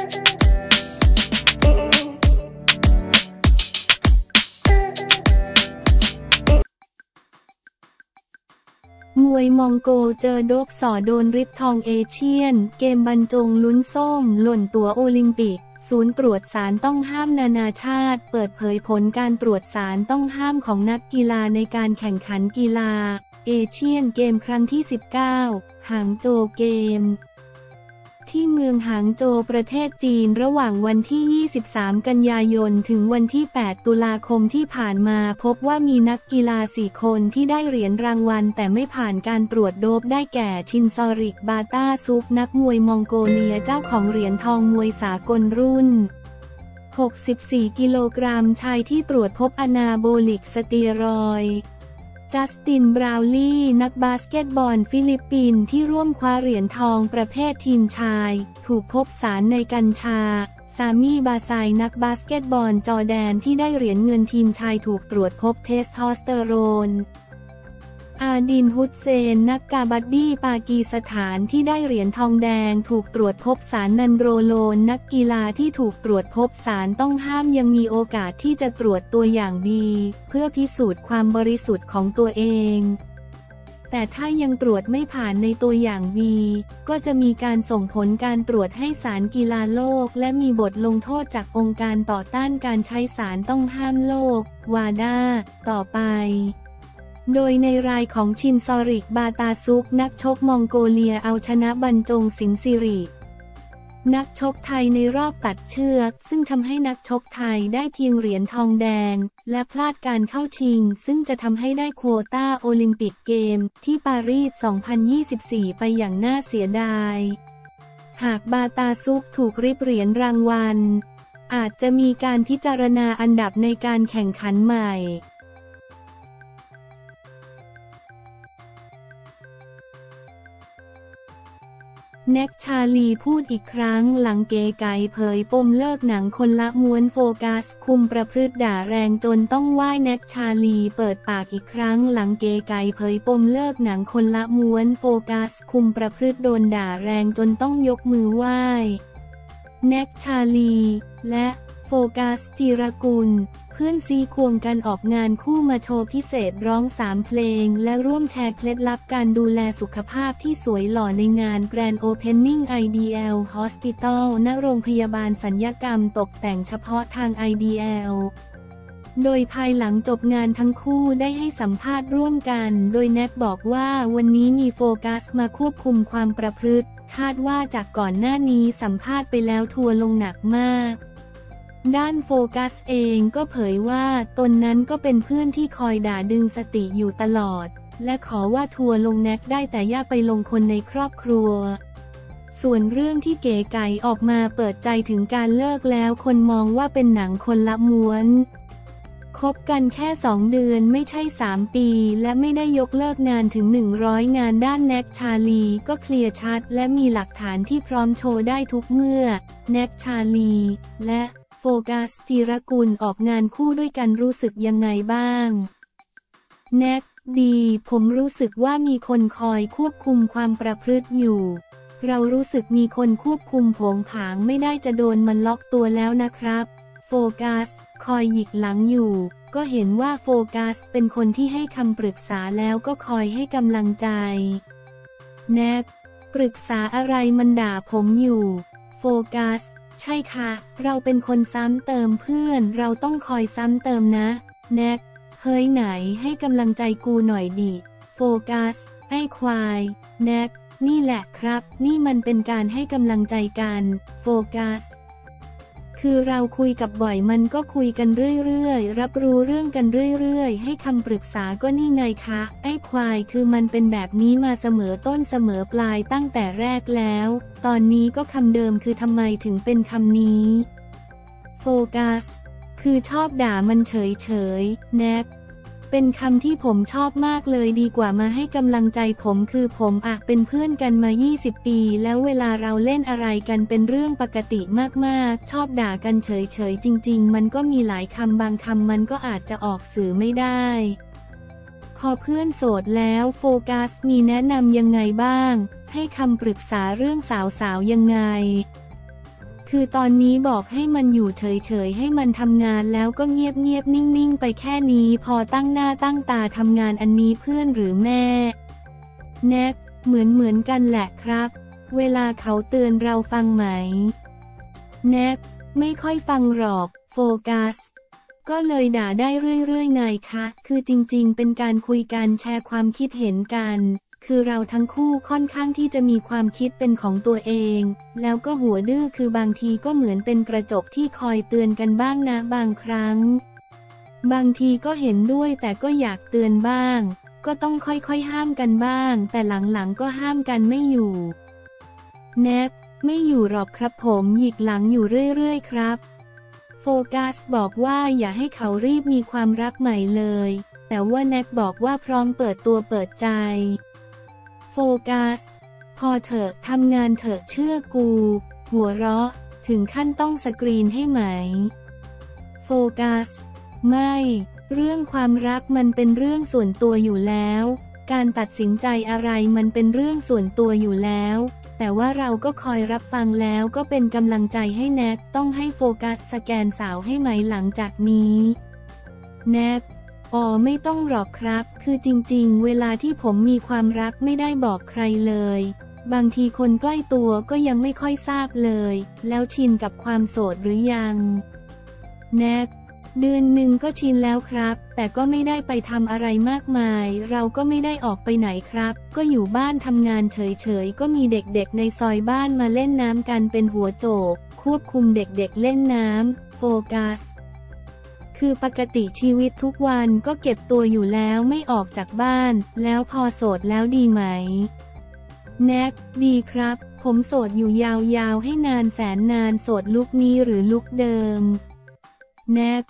มวยมองโกเจอโดกสอโดนริบทองเอเชียนเกมบรรจงลุ้นส้มหล่นตั๋วโอลิมปิกศูนย์ตรวจสารต้องห้ามนานาชาติเปิดเผยผลการตรวจสารต้องห้ามของนักกีฬาในการแข่งขันกีฬาเอเชียนเกมครั้งที่ 19 หางโจวเกมที่เมืองหางโจวประเทศจีนระหว่างวันที่23กันยายนถึงวันที่8ตุลาคมที่ผ่านมาพบว่ามีนักกีฬา4คนที่ได้เหรียญรางวัลแต่ไม่ผ่านการตรวจโดปได้แก่ชินซอริกบาต้าซุกนักมวยมองโกเลียเจ้าของเหรียญทองมวยสากลรุ่น64กิโลกรัมชายที่ตรวจพบอนาโบลิกสเตียรอยด์จัสติน บราวลีย์นักบาสเกตบอลฟิลิปปินส์ที่ร่วมคว้าเหรียญทองประเภททีมชายถูกพบสารในกัญชาซามีบาไซนักบาสเกตบอลจอร์แดนที่ได้เหรียญเงินทีมชายถูกตรวจพบเทสโทสเตอโรนอาดินฮุสเซนนักกาบัดดี้ปากีสถานที่ได้เหรียญทองแดงถูกตรวจพบสารนันโดรโลนนักกีฬาที่ถูกตรวจพบสารต้องห้ามยังมีโอกาสที่จะตรวจตัวอย่างดีเพื่อพิสูจน์ความบริสุทธิ์ของตัวเองแต่ถ้ายังตรวจไม่ผ่านในตัวอย่างบีก็จะมีการส่งผลการตรวจให้ศาลกีฬาโลกและมีบทลงโทษจากองค์การต่อต้านการใช้สารต้องห้ามโลกวาด้าต่อไปโดยในรายของชินซอริกบาตาซุกนักชกมองโกเลียเอาชนะบรรจงสิงห์สิรินักชกไทยในรอบตัดเชือกซึ่งทำให้นักชกไทยได้เพียงเหรียญทองแดงและพลาดการเข้าชิงซึ่งจะทำให้ได้โควต้าโอลิมปิกเกมที่ปารีส2024ไปอย่างน่าเสียดายหากบาตาซุกถูกริบเหรียญรางวัลอาจจะมีการพิจารณาอันดับในการแข่งขันใหม่แน็กชาลีพูดอีกครั้งหลังเก๋ไก่เผยปมเลิกหนังคนละม้วนโฟกัสคุมประพฤติด่าแรงจนต้องไหว้แน็กชาลีเปิดปากอีกครั้งหลังเก๋ไก่เผยปมเลิกหนังคนละม้วนโฟกัสคุมประพฤติโดนด่าแรงจนต้องยกมือไหว้แน็กชาลีและโฟกัสจิรกุลเพื่อนซีควงกันออกงานคู่มาโชว์พิเศษร้อง3เพลงและร่วมแชร์เคล็ดลับการดูแลสุขภาพที่สวยหล่อในงาน Grand Opening IDL Hospital ณ โรงพยาบาลศัลยกรรมตกแต่งเฉพาะทาง IDL โดยภายหลังจบงานทั้งคู่ได้ให้สัมภาษณ์ร่วมกันโดยแน็กบอกว่าวันนี้มีโฟกัสมาควบคุมความประพฤติคาดว่าจากก่อนหน้านี้สัมภาษณ์ไปแล้วทัวร์ลงหนักมากด้านโฟกัสเองก็เผยว่าตนนั้นก็เป็นเพื่อนที่คอยด่าดึงสติอยู่ตลอดและขอว่าทัวร์ลงแน็กได้แต่อย่าไปลงคนในครอบครัวส่วนเรื่องที่เก๋ไก่ออกมาเปิดใจถึงการเลิกแล้วคนมองว่าเป็นหนังคนละม้วนคบกันแค่2เดือนไม่ใช่3ปีและไม่ได้ยกเลิกงานถึง100งานด้านแน็กชาลีก็เคลียร์ชัดและมีหลักฐานที่พร้อมโชว์ได้ทุกเมื่อแน็กชาลีและโฟกัสจิรกุลออกงานคู่ด้วยกันรู้สึกยังไงบ้างแน็กดีผมรู้สึกว่ามีคนคอยควบคุมความประพฤติอยู่เรารู้สึกมีคนควบคุมผงผางไม่ได้จะโดนมันล็อกตัวแล้วนะครับโฟกัสคอยหยิกหลังอยู่ก็เห็นว่าโฟกัสเป็นคนที่ให้คำปรึกษาแล้วก็คอยให้กำลังใจแน็กปรึกษาอะไรมันด่าผมอยู่โฟกัสใช่ค่ะเราเป็นคนซ้ำเติมเพื่อนเราต้องคอยซ้ำเติมนะแน็กเฮ้ยไหนให้กำลังใจกูหน่อยดิโฟกัสไอ้ควายแน็กนี่แหละครับนี่มันเป็นการให้กำลังใจกันโฟกัสคือเราคุยกับบ่อยมันก็คุยกันเรื่อยๆรับรู้เรื่องกันเรื่อยๆให้คำปรึกษาก็นี่ไงคะไอ้ควายคือมันเป็นแบบนี้มาเสมอต้นเสมอปลายตั้งแต่แรกแล้วตอนนี้ก็คำเดิมคือทำไมถึงเป็นคำนี้โฟกัสคือชอบด่ามันเฉยๆแน็กเป็นคำที่ผมชอบมากเลยดีกว่ามาให้กำลังใจผมคือผมอะเป็นเพื่อนกันมา20ปีแล้วเวลาเราเล่นอะไรกันเป็นเรื่องปกติมากๆชอบด่ากันเฉยๆจริงๆมันก็มีหลายคำบางคำมันก็อาจจะออกสื่อไม่ได้พอเพื่อนโสดแล้วโฟกัสมีแนะนำยังไงบ้างให้คำปรึกษาเรื่องสาวๆยังไง คือตอนนี้บอกให้มันอยู่เฉยๆให้มันทำงานแล้วก็เงียบๆนิ่งๆไปแค่นี้พอตั้งหน้าตั้งตาทำงานอันนี้เพื่อนหรือแม่แน็กเหมือนกันแหละครับเวลาเขาเตือนเราฟังไหมแน็กไม่ค่อยฟังหรอกโฟกัสก็เลยด่าได้เรื่อยๆไงคะคือจริงๆเป็นการคุยกันแชร์ความคิดเห็นกันคือเราทั้งคู่ค่อนข้างที่จะมีความคิดเป็นของตัวเองแล้วก็หัวดื้อคือบางทีก็เหมือนเป็นกระจกที่คอยเตือนกันบ้างนะบางครั้งบางทีก็เห็นด้วยแต่ก็อยากเตือนบ้างก็ต้องค่อยๆห้ามกันบ้างแต่หลังๆก็ห้ามกันไม่อยู่แน็กไม่อยู่หรอกครับผมหยิกหลังอยู่เรื่อยๆครับโฟกัสบอกว่าอย่าให้เขารีบมีความรักใหม่เลยแต่ว่าแน็กบอกว่าพร้อมเปิดตัวเปิดใจโฟกัสพอเถอะทำงานเถอะเชื่อกูหัวเราะถึงขั้นต้องสกรีนให้ไหมโฟกัสไม่เรื่องความรักมันเป็นเรื่องส่วนตัวอยู่แล้วการตัดสินใจอะไรมันเป็นเรื่องส่วนตัวอยู่แล้วแต่ว่าเราก็คอยรับฟังแล้วก็เป็นกำลังใจให้แน็กต้องให้โฟกัสสแกนสาวให้ไหมหลังจากนี้แน็กอ๋อไม่ต้องหรอกครับคือจริงๆเวลาที่ผมมีความรักไม่ได้บอกใครเลยบางทีคนใกล้ตัวก็ยังไม่ค่อยทราบเลยแล้วชินกับความโสดหรือยังแน็กเดือนหนึ่งก็ชินแล้วครับแต่ก็ไม่ได้ไปทำอะไรมากมายเราก็ไม่ได้ออกไปไหนครับก็อยู่บ้านทำงานเฉยๆก็มีเด็กๆในซอยบ้านมาเล่นน้ำกันเป็นหัวโจกควบคุมเด็กๆเล่นน้ำโฟกัสคือปกติชีวิตทุกวันก็เก็บตัวอยู่แล้วไม่ออกจากบ้านแล้วพอโสดแล้วดีไหมแน็กดีครับผมโสดอยู่ยาวๆให้นานแสนนานโสดลุคนี้หรือลุคเดิมแน็ก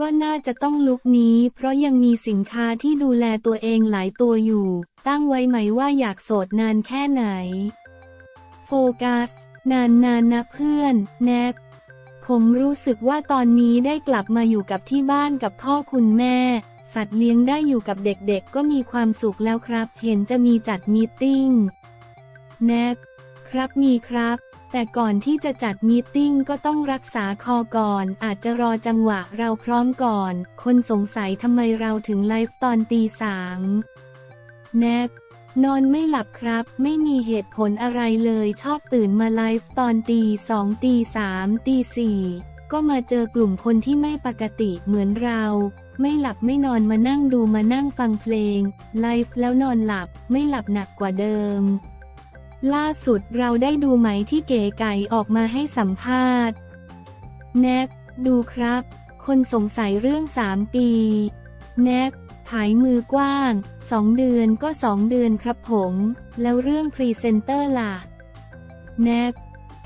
ก็น่าจะต้องลุคนี้เพราะยังมีสินค้าที่ดูแลตัวเองหลายตัวอยู่ตั้งไว้ไหมว่าอยากโสดนานแค่ไหนโฟกัสนานๆนะเพื่อนแน็กผมรู้สึกว่าตอนนี้ได้กลับมาอยู่กับที่บ้านกับพ่อคุณแม่สัตว์เลี้ยงได้อยู่กับเด็กๆก็มีความสุขแล้วครับเห็นจะมีจัดมีตติ้งแน็กครับมีครับแต่ก่อนที่จะจัดมีตติ้งก็ต้องรักษาคอก่อนอาจจะรอจังหวะเราพร้อมก่อนคนสงสัยทำไมเราถึงไลฟ์ตอนตี 3แน็กนอนไม่หลับครับไม่มีเหตุผลอะไรเลยชอบตื่นมาไลฟ์ตอนตี 2ตี 3ตี 4ก็มาเจอกลุ่มคนที่ไม่ปกติเหมือนเราไม่หลับไม่นอนมานั่งดูมานั่งฟังเพลงไลฟ์แล้วนอนหลับไม่หลับหนักกว่าเดิมล่าสุดเราได้ดูไหมที่เก๋ไก่ออกมาให้สัมภาษณ์แน็กดูครับคนสงสัยเรื่อง3 ปีแน็กขายมือกว้าง2 เดือนก็2 เดือนครับผมแล้วเรื่องพรีเซนเตอร์ล่ะแน็ก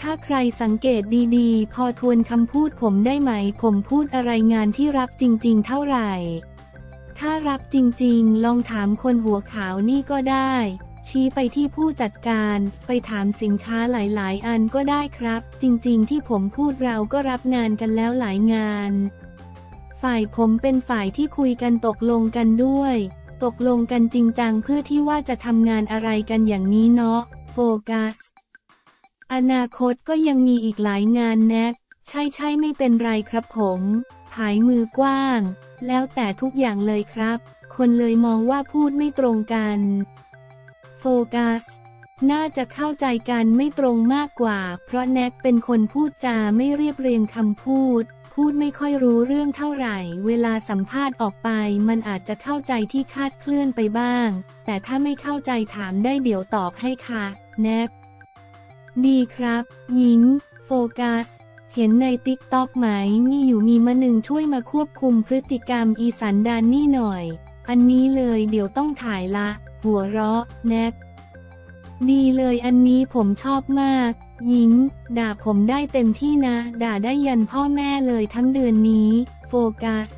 ถ้าใครสังเกตดีๆพอทวนคำพูดผมได้ไหมผมพูดอะไรงานที่รับจริงๆเท่าไหร่ถ้ารับจริงๆลองถามคนหัวขาวนี่ก็ได้ชี้ไปที่ผู้จัดการไปถามสินค้าหลายๆอันก็ได้ครับจริงๆที่ผมพูดเราก็รับงานกันแล้วหลายงานฝ่ายผมเป็นฝ่ายที่คุยกันตกลงกันด้วยตกลงกันจริงจังเพื่อที่ว่าจะทำงานอะไรกันอย่างนี้เนาะโฟกัสอนาคตก็ยังมีอีกหลายงานแน็กใช่ไม่เป็นไรครับผมผายมือกว้างแล้วแต่ทุกอย่างเลยครับคนเลยมองว่าพูดไม่ตรงกันโฟกัสน่าจะเข้าใจกันไม่ตรงมากกว่าเพราะแน็กเป็นคนพูดจาไม่เรียบเรียงคำพูดไม่ค่อยรู้เรื่องเท่าไหร่เวลาสัมภาษณ์ออกไปมันอาจจะเข้าใจที่คาดเคลื่อนไปบ้างแต่ถ้าไม่เข้าใจถามได้เดี๋ยวตอบให้ค่ะแน็กดีครับหญิงโฟกัสเห็นในTikTokไหมนี่อยู่มีมาหนึ่งช่วยมาควบคุมพฤติกรรมอีสันดานนี่หน่อยอันนี้เลยเดี๋ยวต้องถ่ายละหัวเราะแน็กดีเลยอันนี้ผมชอบมากหญิงด่าผมได้เต็มที่นะด่าได้ยันพ่อแม่เลยทั้งเดือนนี้โฟกัส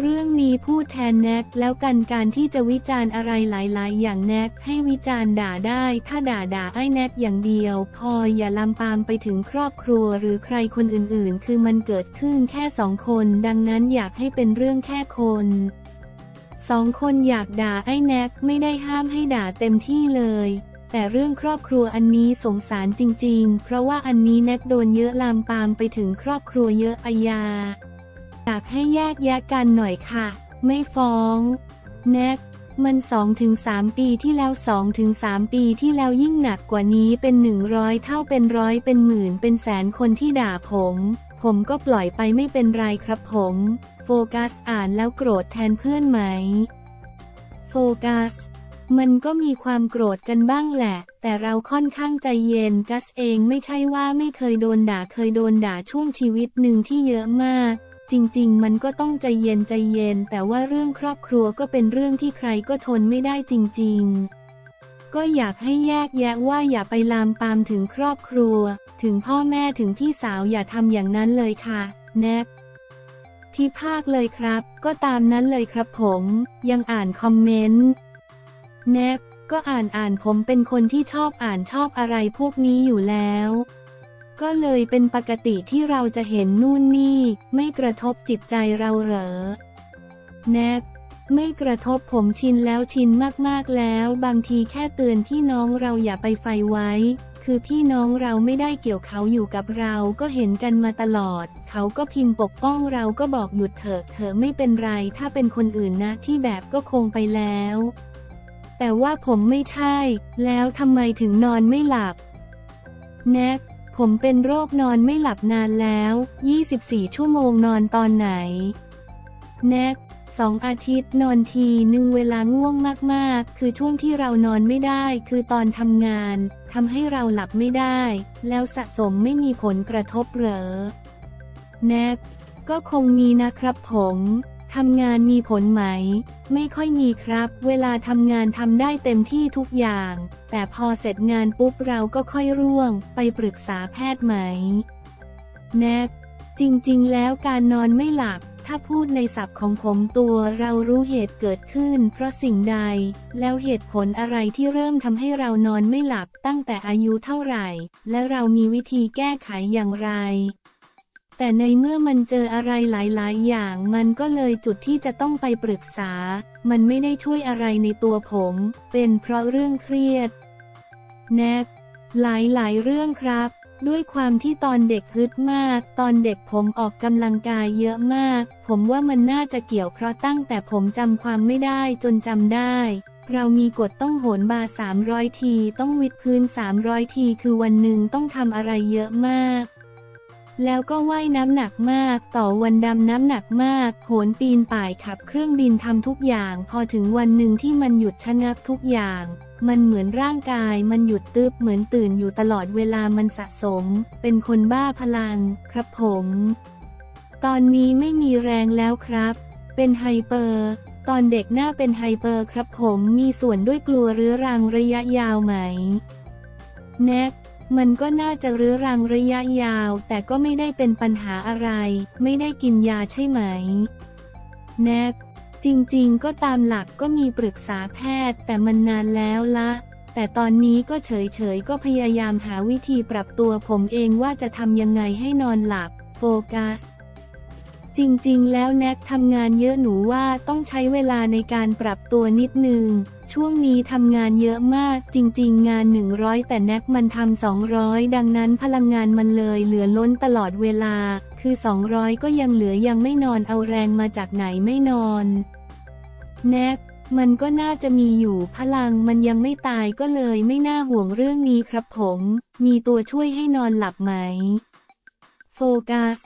เรื่องนี้พูดแทนแน็กแล้วกันการที่จะวิจารณ์อะไรหลายๆอย่างแน็กให้วิจารณ์ด่าได้ถ้าด่าไอ้แน็กอย่างเดียวพออย่าลามปามไปถึงครอบครัวหรือใครคนอื่นๆคือมันเกิดขึ้นแค่2 คนดังนั้นอยากให้เป็นเรื่องแค่คน2 คนอยากด่าไอ้แน็กไม่ได้ห้ามให้ด่าเต็มที่เลย แต่เรื่องครอบครัวอันนี้สงสารจริงๆเพราะว่าอันนี้แน็กโดนเยอะลามปามไปถึงครอบครัวเยอะอาญาอยากให้แยกแยะกันหน่อยค่ะไม่ฟ้องแน็กมัน 2-3 ปีที่แล้ว 2-3 ปีที่แล้วยิ่งหนักกว่านี้เป็น100เท่าเป็นร้อยเป็นหมื่นเป็นแสนคนที่ด่าผมก็ปล่อยไปไม่เป็นไรครับผมโฟกัสอ่านแล้วโกรธแทนเพื่อนไหมโฟกัสมันก็มีความโกรธกันบ้างแหละแต่เราค่อนข้างใจเย็นกัสเองไม่ใช่ว่าไม่เคยโดนด่าเคยโดนด่าช่วงชีวิตหนึ่งที่เยอะมากจริงๆมันก็ต้องใจเย็นใจเย็นแต่ว่าเรื่องครอบครัวก็เป็นเรื่องที่ใครก็ทนไม่ได้จริงๆก็อยากให้แยกแยะว่าอย่าไปลามปามถึงครอบครัวถึงพ่อแม่ถึงพี่สาวอย่าทำอย่างนั้นเลยค่ะแน็กที่ภาคเลยครับก็ตามนั้นเลยครับผมยังอ่านคอมเมนต์แน็กก็อ่านผมเป็นคนที่ชอบอ่านชอบอะไรพวกนี้อยู่แล้วก็เลยเป็นปกติที่เราจะเห็นนู่นนี่ไม่กระทบจิตใจเราเหรอแน็กไม่กระทบผมชินแล้วชินมากๆแล้วบางทีแค่เตือนพี่น้องเราอย่าไปไฟไว้คือพี่น้องเราไม่ได้เกี่ยวเขาอยู่กับเราก็เห็นกันมาตลอดเขาก็พิมพ์ปกป้องเราก็บอกหยุดเถอะเธอไม่เป็นไรถ้าเป็นคนอื่นนะที่แบบก็คงไปแล้วแต่ว่าผมไม่ใช่แล้วทำไมถึงนอนไม่หลับแน็กผมเป็นโรคนอนไม่หลับนานแล้ว24ชั่วโมงนอนตอนไหนแน็ก2 อาทิตย์นอนทีนึงเวลาง่วงมากๆคือช่วงที่เรานอนไม่ได้คือตอนทำงานทำให้เราหลับไม่ได้แล้วสะสมไม่มีผลกระทบเหรอแน็กก็คงมีนะครับผมทำงานมีผลไหมไม่ค่อยมีครับเวลาทำงานทำได้เต็มที่ทุกอย่างแต่พอเสร็จงานปุ๊บเราก็ค่อยร่วงไปปรึกษาแพทย์ไหมแน็กจริงๆแล้วการนอนไม่หลับถ้าพูดในศัพท์ของผมตัวเรารู้เหตุเกิดขึ้นเพราะสิ่งใดแล้วเหตุผลอะไรที่เริ่มทำให้เรานอนไม่หลับตั้งแต่อายุเท่าไหร่และเรามีวิธีแก้ไขอย่างไรแต่ในเมื่อมันเจออะไรหลายๆอย่างมันก็เลยจุดที่จะต้องไปปรึกษามันไม่ได้ช่วยอะไรในตัวผมเป็นเพราะเรื่องเครียดแน็กหลายเรื่องครับด้วยความที่ตอนเด็กฮึดมากตอนเด็กผมออกกำลังกายเยอะมากผมว่ามันน่าจะเกี่ยวเพราะตั้งแต่ผมจำความไม่ได้จนจำได้เรามีกฎต้องโหนบาร์300 ทีต้องวิดพื้น300 ทีคือวันหนึ่งต้องทำอะไรเยอะมากแล้วก็ว่ายน้ำหนักมากต่อวันดำน้ำหนักมากโหนปีนป่ายขับเครื่องบินทำทุกอย่างพอถึงวันหนึ่งที่มันหยุดชะงักทุกอย่างมันเหมือนร่างกายมันหยุดตึบเหมือนตื่นอยู่ตลอดเวลามันสะสมเป็นคนบ้าพลังครับผมตอนนี้ไม่มีแรงแล้วครับเป็นไฮเปอร์ตอนเด็กหน้าเป็นไฮเปอร์ครับผมมีส่วนด้วยกลัวเรื้อรังระยะยาวไหมแน็กมันก็น่าจะเรื้อรังระยะยาวแต่ก็ไม่ได้เป็นปัญหาอะไรไม่ได้กินยาใช่ไหมแน็กจริงๆก็ตามหลักก็มีปรึกษาแพทย์แต่มันนานแล้วละแต่ตอนนี้ก็เฉยก็พยายามหาวิธีปรับตัวผมเองว่าจะทำยังไงให้นอนหลับโฟกัสจริงๆแล้วแน็กทำงานเยอะหนูว่าต้องใช้เวลาในการปรับตัวนิดนึงช่วงนี้ทำงานเยอะมากจริงๆงาน100แต่แน็กมันทำ200ดังนั้นพลังงานมันเลยเหลือล้นตลอดเวลาคือ200ก็ยังเหลือยังไม่นอนเอาแรงมาจากไหนไม่นอนแน็กมันก็น่าจะมีอยู่พลังมันยังไม่ตายก็เลยไม่น่าห่วงเรื่องนี้ครับผมมีตัวช่วยให้นอนหลับไหมโฟกัส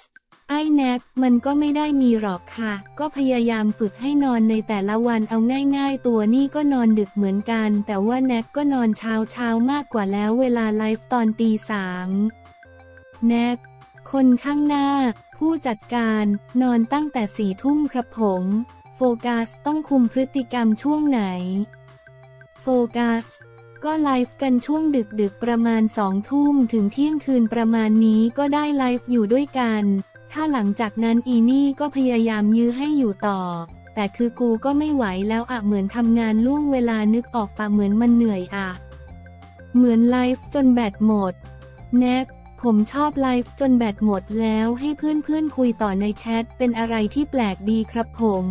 ไอ้แน็กมันก็ไม่ได้มีหรอกค่ะก็พยายามฝึกให้นอนในแต่ละวันเอาง่ายๆตัวนี่ก็นอนดึกเหมือนกันแต่ว่าแน็กก็นอนเช้ามากกว่าแล้วเวลาไลฟ์ตอนตี 3แน็กคนข้างหน้าผู้จัดการนอนตั้งแต่4 ทุ่มครับผมโฟกัสต้องคุมพฤติกรรมช่วงไหนโฟกัสก็ไลฟ์กันช่วงดึกประมาณ2 ทุ่มถึงเที่ยงคืนประมาณนี้ก็ได้ไลฟ์อยู่ด้วยกันถ้าหลังจากนั้นอีนี่ก็พยายามยื้อให้อยู่ต่อแต่คือกูก็ไม่ไหวแล้วอะเหมือนทำงานล่วงเวลานึกออกปะเหมือนมันเหนื่อยอะเหมือนไลฟ์จนแบตหมดแน็กผมชอบไลฟ์จนแบตหมดแล้วให้เพื่อนๆคุยต่อในแชทเป็นอะไรที่แปลกดีครับผม